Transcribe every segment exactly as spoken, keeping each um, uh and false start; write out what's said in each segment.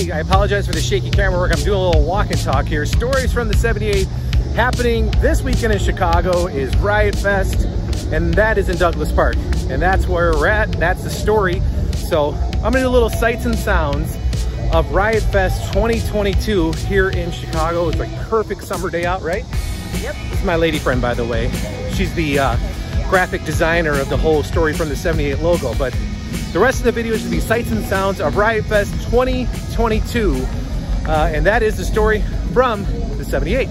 Hey, I apologize for the shaky camera work. I'm doing a little walk and talk here. Stories from the seventy-eight happening this weekend in Chicago is Riot Fest, and that is in Douglas Park. And that's where we're at, that's the story. So I'm gonna do a little sights and sounds of Riot Fest twenty twenty-two here in Chicago. It's like perfect summer day out, right? Yep. This is my lady friend, by the way. She's the uh, graphic designer of the whole Story from the seventy-eight logo, but the rest of the video should be sights and sounds of Riot Fest twenty twenty-two. Uh, and that is the story from the seventy-eight.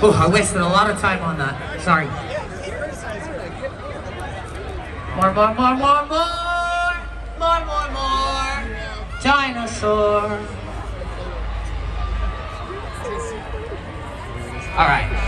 Oh, I wasted a lot of time on that. Sorry. More, more, more, more, more! More, more, more! Dinosaur! Alright.